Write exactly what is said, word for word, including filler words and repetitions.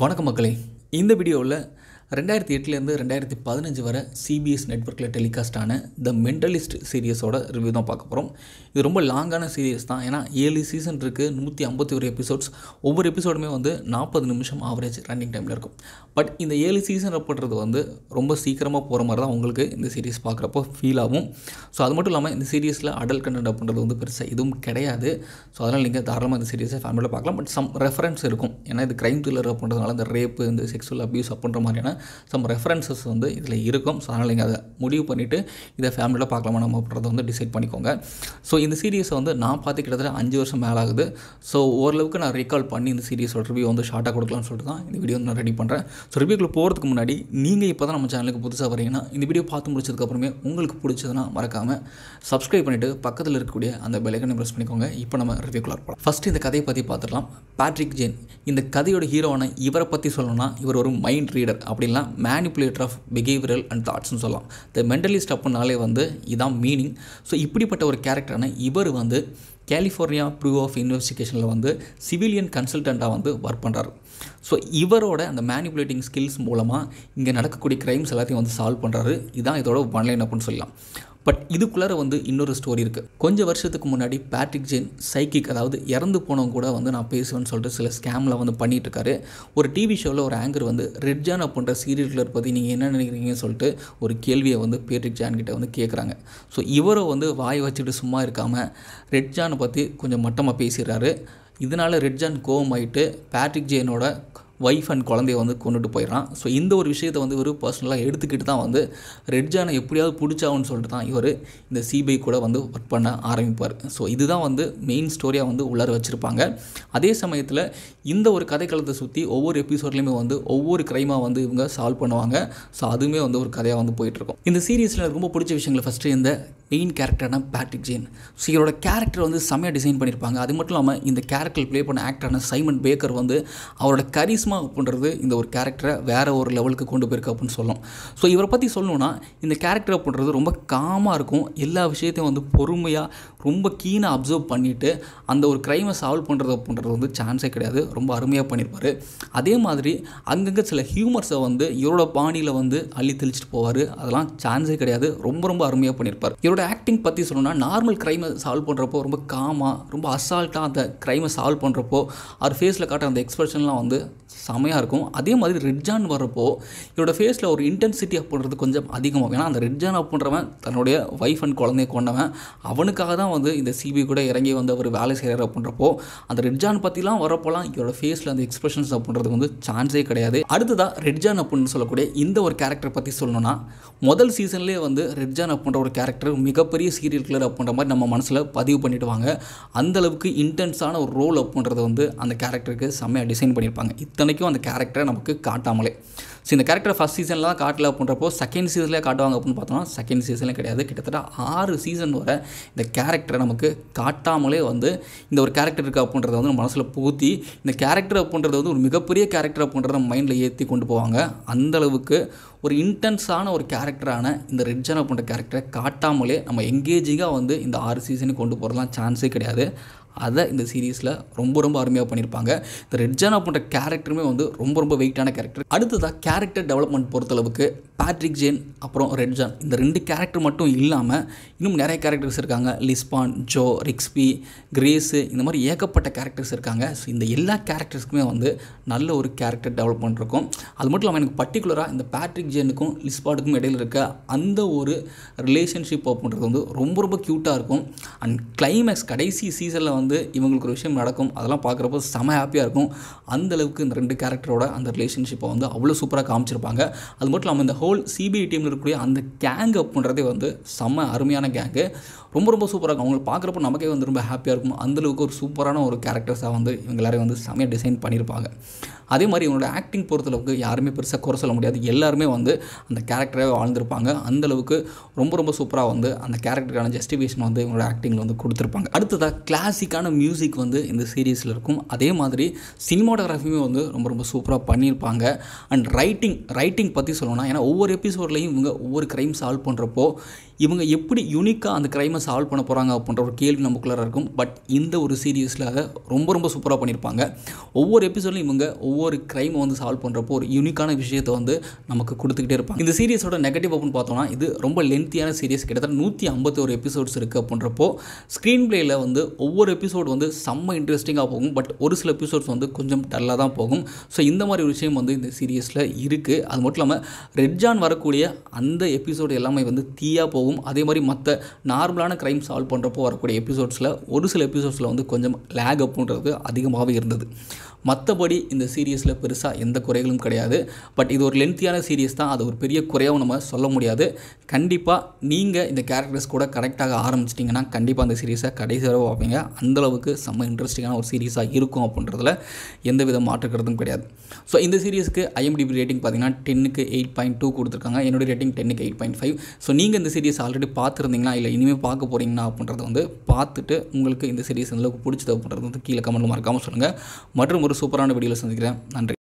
வணக்கம் மக்களே, இந்த வீடியோவில் ரெண்டாயிரத்தி எட்டுலேருந்து ரெண்டாயிரத்தி பதினஞ்சு வரை சிபிஎஸ் நெட்வொர்க்கில் டெலிகாஸ்டான த மெண்டலிஸ்ட் சீரியஸோட ரிவ்யூ தான் பார்க்க போகிறோம். இது ரொம்ப லாங்கான சீரியஸ் தான், ஏன்னா ஏழு சீசன் இருக்குது, நூற்றி ஐம்பத்தி ஒரு எபிசோட்ஸ், ஒவ்வொரு எபிசோடுமே வந்து நாற்பது நிமிஷம் ஆவரேஜ் ரன்னிங் டைமில் இருக்கும். பட் இந்த ஏழு சீசன் அப்படின்றது வந்து ரொம்ப சீக்கிரமாக போகிற மாதிரி தான் உங்களுக்கு இந்த சீரியஸ் பார்க்குறப்போ ஃபீல் ஆகும். ஸோ அது மட்டும் இல்லாமல் இந்த சீரியஸில் அடல்ட் கண்டென்ட் அப்படின்றது வந்து பெருசாக எதுவும் கிடையாது. ஸோ அதனால் நீங்கள் தாராளமாக இந்த சீரியஸை ஃபேமிலியில் பார்க்கலாம். பட் சம் ரெஃபரன்ஸ் இருக்கும், ஏன்னா இது க்ரைம் த்ரில்லர் அப்படின்றதுனால இந்த ரேப்பு, இந்த செக்ஷுவல் அப்யூஸ் அப்படின்ற மாதிரியான சம் ரெஃபரன்சஸ் வந்து இதில் இருக்கும். ஸோ அதனால் நீங்கள் அதை முடிவு பண்ணிவிட்டு இதை ஃபேமிலியில் பார்க்கலாமா நம்ம அப்படின்றத வந்து டிசைட் பண்ணிக்கோங்க. ஸோ இந்த சீரியஸை வந்து நான் பார்த்து கிட்டத்தட்ட அஞ்சு வருஷம் மேலே ஆகுது. ஸோ ஓரளவுக்கு நான் ரீகால் பண்ணி இந்த சீரியஸோட ரிவ்யூ வந்து ஷார்ட்டாக கொடுக்கலாம்னு சொல்லிட்டு தான் இந்த வீடியோ வந்து நான் ரெடி பண்ணுறேன். ஸோ ரிவ்யூக்குள்ளே போகிறதுக்கு முன்னாடி நீங்கள் இப்போ தான் நம்ம சேனலுக்கு புதுசாக வரீங்கன்னா, இந்த வீடியோ பார்த்து முடிச்சதுக்கப்புறமே உங்களுக்கு பிடிச்சதுன்னா மறக்காமல் சப்ஸ்கிரைப் பண்ணிவிட்டு பக்கத்தில் இருக்கக்கூடிய அந்த பெல் ஐக்கனை ப்ரெஸ் பண்ணிக்கோங்க. இப்போ நம்ம ரிவ்யூக்குள்ளே போகலாம். ஃபஸ்ட்டு இந்த கதையை பற்றி பார்த்துக்கலாம். பேட்ரிக் ஜேன், இந்த கதையோட ஹீரோவான இவரை பற்றி சொல்லணும்னா இவர் ஒரு மைண்ட் ரீடர், அப்படின்லாம் மேனிப்புலேட்டர் ஆஃப் பிஹேவியரல் அண்ட் தாட்ஸ்னு சொல்லலாம். த மெண்டலிஸ்ட் அப்படின்னாலே வந்து இதான் மீனிங். ஸோ இப்படிப்பட்ட ஒரு கேரக்டரான இவர் வந்து கலிஃபோர்னியா ப்ரூவ் ஆஃப் இன்வெஸ்டிகேஷனில் வந்து சிவிலியன் கன்சல்டண்ட்டாக வந்து ஒர்க் பண்ணுறாரு. ஸோ இவரோட அந்த மேனிப்புலேட்டிங் ஸ்கில்ஸ் மூலமாக இங்கே நடக்கக்கூடிய க்ரைம்ஸ் எல்லாத்தையும் வந்து சால்வ் பண்ணுறாரு. இதுதான் இதோட ஒன்லைன் அப்படின்னு சொல்லலாம். பட் இதுக்குள்ளார வந்து இன்னொரு ஸ்டோரி இருக்குது. கொஞ்சம் வருஷத்துக்கு முன்னாடி பேட்ரிக் ஜேன் சைக்கிக், அதாவது இறந்து போனவங்க கூட வந்து நான் பேசுவேன்னு சொல்லிட்டு சில ஸ்கேமில் வந்து பண்ணிகிட்ருக்காரு. ஒரு டிவி ஷோவில் ஒரு ஆங்கர் வந்து ரெட் ஜான் அப்படின்ற சீரியல் கில்லர் பற்றி நீங்கள் என்ன நினைக்கிறீங்கன்னு சொல்லிட்டு ஒரு கேள்வியை வந்து பேட்ரிக் ஜான் கிட்டே வந்து கேட்குறாங்க. ஸோ இவரை வந்து வாய் வச்சுட்டு சும்மா இருக்காமல் ரெட் ஜானை பற்றி கொஞ்சம் மட்டமாக பேசிடுறாரு. இதனால் ரெட் ஜான் கோவம் ஆகிட்டு பேட்ரிக் ஜேனோட ஒய்ஃப் அண்ட் குழந்தைய வந்து கொண்டுட்டு போயிடறான். ஸோ இந்த ஒரு விஷயத்தை வந்து இவர் பர்சனலாக எடுத்துக்கிட்டு தான் வந்து ரெட் ஜானை எப்படியாவது பிடிச்சாவுன்னு சொல்லிட்டு தான் இவர் இந்த சிபிஐ கூட வந்து ஒர்க் பண்ண ஆரம்பிப்பார். ஸோ இதுதான் வந்து மெயின் ஸ்டோரியாக வந்து உள்ளார வச்சுருப்பாங்க. அதே சமயத்தில் இந்த ஒரு கதைக்களத்தை சுற்றி ஒவ்வொரு எபிசோட்லேயுமே வந்து ஒவ்வொரு க்ரைமாக வந்து இவங்க சால்வ் பண்ணுவாங்க. ஸோ அதுவுமே வந்து ஒரு கதையாக வந்து போயிட்டுருக்கும். இந்த சீரியஸில் ரொம்ப பிடிச்ச விஷயங்கள் ஃபஸ்ட்டு இந்த மெயின் கேரக்டரான பேட்ரிக் ஜேன். ஸோ இவரோட கேரக்டர் வந்து செம்மையாக டிசைன் பண்ணியிருப்பாங்க. அது மட்டும் இல்லாமல் இந்த கேரக்டர் ப்ளே பண்ண ஆக்டரான சைமன் பேக்கர் வந்து அவரோட கரிஸ்மா அப்படின்றது இந்த ஒரு கேரக்டரை வேறு ஒரு லெவலுக்கு கொண்டு போயிருக்கு அப்படின்னு சொல்லலாம். ஸோ இவரை பற்றி சொல்லணுன்னா இந்த கேரக்டர் அப்படின்றது ரொம்ப காமாக இருக்கும். எல்லா விஷயத்தையும் வந்து பொறுமையாக ரொம்ப கீனாக அப்சர்வ் பண்ணிவிட்டு அந்த ஒரு க்ரைமை சால்வ் பண்ணுறது அப்படின்றது வந்து சான்ஸே கிடையாது. ரொம்ப அருமையாக பண்ணியிருப்பார். அதே மாதிரி அங்கங்கே சில ஹியூமர்ஸை வந்து இவரோட பாணியில் வந்து அள்ளி தெளிச்சுட்டு போவார். அதெல்லாம் சான்ஸே கிடையாது. ரொம்ப ரொம்ப அருமையாக பண்ணியிருப்பார். இவரோட ஆக்டிங் பற்றி சொல்லணும்னா நார்மல் க்ரைமை சால்வ் பண்ணுறப்போ ரொம்ப காமாக, ரொம்ப அசால்ட்டாக அந்த க்ரைமை சால்வ் பண்ணுறப்போ அவர் ஃபேஸில் காட்டுற அந்த எக்ஸ்பிரஷன்லாம் வந்து செமையாக இருக்கும். அதே மாதிரி ரெட் ஜான் வர்றப்போ இவரோட ஃபேஸில் ஒரு இன்டென்சிட்டி அப்படின்றது கொஞ்சம் அதிகமாகும். ஏன்னா அந்த ரெட் ஜான் அப்படின்றவன் தன்னுடைய ஒய்ஃப் அண்ட் குழந்தைய கொண்டவன், அவனுக்காக தான் வந்து இந்த சிபிஐ கூட இறங்கி வந்து அவர் வேலை செய்கிறார் அப்படின்றப்போ அந்த ரெட் ஜான் பற்றிலாம் வரப்போலாம் இவரோட ஃபேஸில் அந்த எக்ஸ்பிரஷன்ஸ் அப்படின்றது வந்து சான்ஸே கிடையாது. அடுத்ததாக ரெட் ஜான் அப்படின்னு சொல்லக்கூடிய இந்த ஒரு கேரக்டரை பற்றி சொல்லணும்னா முதல் சீசன்லேயே வந்து ரெட் ஜான் அப்படின்ற ஒரு கேரக்டர் மிகப்பெரிய சீரியல் கில்லர் அப்படின்ற மாதிரி நம்ம மனசில் பதிவு பண்ணிவிடுவாங்க. அந்தளவுக்கு இன்டென்ஸான ஒரு ரோல் அப்படின்றது வந்து அந்த கேரக்டருக்கு செம்மையாக டிசைன் பண்ணியிருப்பாங்க. இத்தனைக்கும் அந்த கேரக்டரை நமக்கு காட்டாமலே. ஸோ இந்த கேரக்டரை ஃபஸ்ட் சீசன்லாம் காட்டல அப்படின்றப்போ செகண்ட் சீசன்லேயே காட்டுவாங்க அப்படின்னு பார்த்தோம்னா செகண்ட் சீசன்லேயே கிடையாது. கிட்டத்தட்ட ஆறு சீசன் வர இந்த கேரக்டரை நமக்கு காட்டாமலே வந்து இந்த ஒரு கேரக்டர் இருக்குது அப்படின்றத வந்து மனசில் பூத்தி இந்த கேரக்டர் அப்படின்றது வந்து ஒரு மிகப்பெரிய கேரக்டர் அப்படின்றத மைண்டில் ஏற்றி கொண்டு போவாங்க. அந்தளவுக்கு ஒரு இன்டென்ஸான ஒரு கேரக்டரான இந்த ரெட் ஜான் அப்படின்ற கேரக்டரை காட்டாமலே நம்ம எங்கேஜிங்காக வந்து இந்த ஆறு சீசனுக்கு கொண்டு போகிறதுலாம் சான்ஸே கிடையாது. அதை இந்த சீரீஸில் ரொம்ப ரொம்ப அருமையாக பண்ணியிருப்பாங்க. இந்த ரெட் ஜான் அப்படின்ற கேரக்டருமே வந்து ரொம்ப ரொம்ப வெயிட்டான கேரக்டர். அடுத்ததாக கேரக்டர் டெவலப்மெண்ட் பொறுத்தளவுக்கு பேட்ரிக் ஜேன் அப்புறம் ரெட் ஜான் இந்த ரெண்டு கேரக்டர் மட்டும் இல்லாமல் இன்னும் நிறைய கேரக்டர்ஸ் இருக்காங்க. லிஸ்பான், ஜோ, ரிக்ஸ்பி, கிரேஸு, இந்த மாதிரி ஏகப்பட்ட கேரக்டர்ஸ் இருக்காங்க. ஸோ இந்த எல்லா கேரக்டர்ஸ்க்குமே வந்து நல்ல ஒரு கேரக்டர் டெவலப்மெண்ட் இருக்கும். அது மட்டும் இல்லாமல் எனக்கு பர்டிகுலராக இந்த பேட்ரிக் ஜேனுக்கும் லிஸ்பானுக்கும் இடையில் இருக்க அந்த ஒரு ரிலேஷன்ஷிப் அப்படின்றது வந்து ரொம்ப ரொம்ப க்யூட்டாக இருக்கும். அண்ட் கிளைமேக்ஸ் கடைசி சீசனில் வந்து வந்து இவங்களுக்கு ஒரு விஷயம் நடக்கும். அதெல்லாம் பார்க்குறப்போ செம ஹாப்பியாக இருக்கும். அந்தளவுக்கு இந்த ரெண்டு கேரக்டரோட அந்த ரிலேஷன்ஷிப்பை வந்து அவ்வளோ சூப்பராக காமிச்சிருப்பாங்க. அது மட்டும் இல்லாமல் இந்த ஹோல் சிபிஐ டீமில் இருக்கக்கூடிய அந்த கேங் அப்படின்றதே வந்து செம அருமையான கேங்கு. ரொம்ப ரொம்ப சூப்பராக இருக்கும். அவங்களை பார்க்குறப்போ நமக்கே வந்து ரொம்ப ஹாப்பியாக இருக்கும். அந்தளவுக்கு ஒரு சூப்பரான ஒரு கேரக்டர்ஸாக வந்து இவங்க எல்லாரையும் வந்து செமையாக டிசைன் பண்ணியிருப்பாங்க. அதே மாதிரி இவங்களோட ஆக்டிங் பொறுத்தளவுக்கு யாருமே பெருசாக குறை சொல்ல முடியாது. எல்லாருமே வந்து அந்த கேரக்டராகவே வாழ்ந்திருப்பாங்க. அந்தளவுக்கு ரொம்ப ரொம்ப சூப்பராக வந்து அந்த கேரக்டருக்கான ஜஸ்டிஃபிகேஷன் வந்து இவங்களோட ஆக்டிங்கில் வந்து கொடுத்துருப்பாங்க. அடுத்ததாக கிளாசிக்கான மியூசிக் வந்து இந்த சீரீஸில் இருக்கும். அதே மாதிரி சினிமாட்டோகிராஃபியுமே வந்து ரொம்ப ரொம்ப சூப்பராக பண்ணியிருப்பாங்க. அண்ட் ரைட்டிங் ரைட்டிங் பற்றி சொல்லணும்னா ஏன்னா ஒவ்வொரு எபிசோட்லேயும் இவங்க ஒவ்வொரு க்ரைம் சால்வ் பண்ணுறப்போ இவங்க எப்படி யூனிக்காக அந்த க்ரைமை சால்வ் பண்ண போகிறாங்க அப்படின்ற ஒரு கேள்வி நமக்குள்ளார இருக்கும். பட் இந்த ஒரு சீரியஸில் அதை ரொம்ப ரொம்ப சூப்பராக பண்ணியிருப்பாங்க. ஒவ்வொரு எபிசோட்லையும் இவங்க ஒவ்வொரு க்ரைமை வந்து சால்வ் பண்ணுறப்போ ஒரு யூனிக்கான விஷயத்தை வந்து நமக்கு கொடுத்துக்கிட்டே இருப்பாங்க. இந்த சீரியஸோட நெகட்டிவ் அப்படின்னு பார்த்தோம்னா, இது ரொம்ப லென்த்தியான சீரியஸ், கிட்டத்தட்ட நூற்றி ஐம்பத்தி ஒரு எபிசோட்ஸ் இருக்குது அப்படின்றப்போ ஸ்க்ரீன் பிளேயில் வந்து ஒவ்வொரு எபிசோடு வந்து செம்ம இன்ட்ரெஸ்டிங்காக போகும். பட் ஒரு சில எபிசோட்ஸ் வந்து கொஞ்சம் டல்லாக தான் போகும். ஸோ இந்த மாதிரி ஒரு விஷயம் வந்து இந்த சீரியஸில் இருக்குது. அது மட்டும் இல்லாமல் ரெட் ஜான் வரக்கூடிய அந்த எபிசோடு எல்லாமே வந்து தீயாக போகும். அதே மாதிரி மற்ற நார்மலான க்ரைம் சால்வ் பண்ணுறப்போ வரக்கூடிய எபிசோட்ஸில் ஒரு சில எபிசோட்ஸில் வந்து கொஞ்சம் லேக் அப்புன்றது அதிகமாகவே இருந்தது. மற்றபடி இந்த சீரியஸில் பெருசாக எந்த குறைகளும் கிடையாது. பட் இது ஒரு லென்த்தியான சீரியஸ் தான், அது ஒரு பெரிய குறையாகவும் நம்ம சொல்ல முடியாது. கண்டிப்பாக நீங்கள் இந்த கேரக்டர்ஸ் கூட கரெக்டாக ஆரம்பிச்சிட்டிங்கன்னா கண்டிப்பாக அந்த சீரியஸை கடைசி வரை பார்ப்பீங்க. அந்தளவுக்கு செம்ம இன்ட்ரெஸ்டிங்கான ஒரு சீரியஸாக இருக்கும் அப்படின்றதுல எந்த வித மாற்றுக்கிறதும் கிடையாது. ஸோ இந்த சீரியஸுக்கு ஐஎம்டிபி ரேட்டிங் பார்த்தீங்கன்னா டென்னுக்கு எயிட் பாயிண்ட் டூ கொடுத்துருக்காங்க. என்னுடைய ரேட்டிங் டென்னுக்கு எயிட் பாயிண்ட் ஃபைவ். ஸோ நீங்கள் இந்த சீரியஸ் ஆல்ரெடி பார்த்துருந்தீங்கன்னா இல்லை இனிமேல் பார்க்க போகிறீங்கன்னா அப்படின்றத வந்து பார்த்துட்டு உங்களுக்கு இந்த சீரியஸ் எந்தளவுக்கு பிடிச்சது அப்படின்றது வந்து கீழே கமெண்ட்ல மறக்காமல் சொல்லுங்கள். மற்றும் ஒரு சூப்பரான வீடியோவில் சந்திக்கிறேன். நன்றி.